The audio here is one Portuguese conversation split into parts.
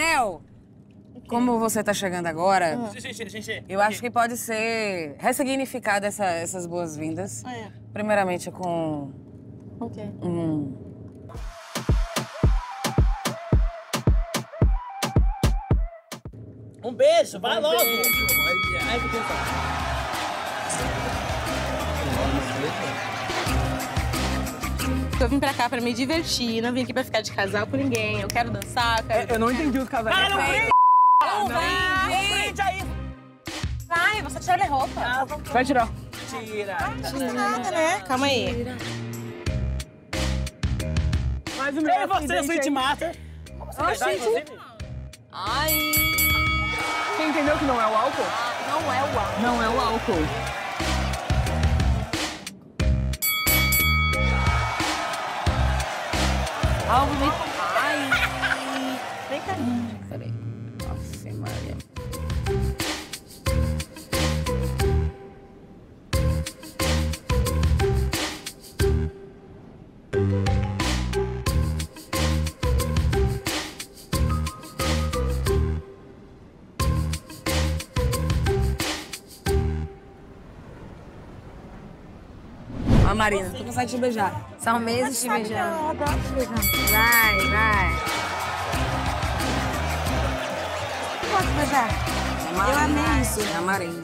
Nel, como você tá chegando agora, eu acho que pode ser ressignificada essas boas-vindas. Ah, é. Primeiramente com um beijo, vai logo! Eu vim pra cá pra me divertir, não vim aqui pra ficar de casal com ninguém. Eu quero dançar, eu quero... Eu não entendi os casais. Ah, não brinde aí! Vai, você tirou a roupa. Ah, vai tirar. Tira. Ah, não tira nada, né? Calma aí. Tira. Mais um minuto. Você, a Sweet Master. Como você vai inclusive? Ai! Você entendeu que não é o álcool? Não é o álcool. Não é o álcool. Algo meio... Ai! Vem cá. Peraí. Nossa, Maria. Marina, tô cansada de te beijar. São meses te beijando. Vai, vai. Posso beijar? Eu amei isso. É a Marina.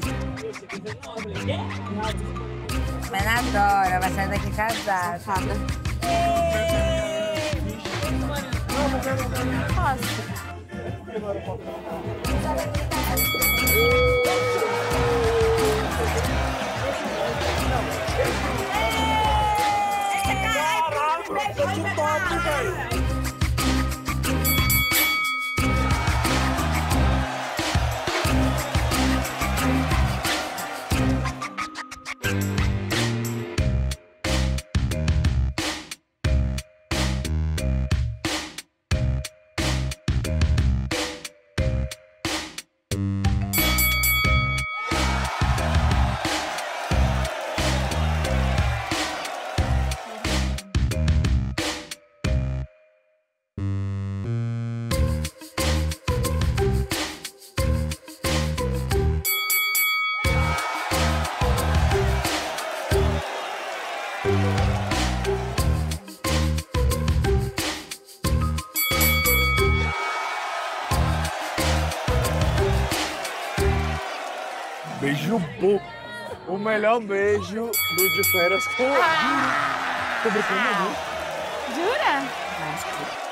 Mas adora, vai sair daqui casada. Posso? Beijo bom. O melhor beijo do De Férias Com O Ex. Tô brincando, viu? Jura?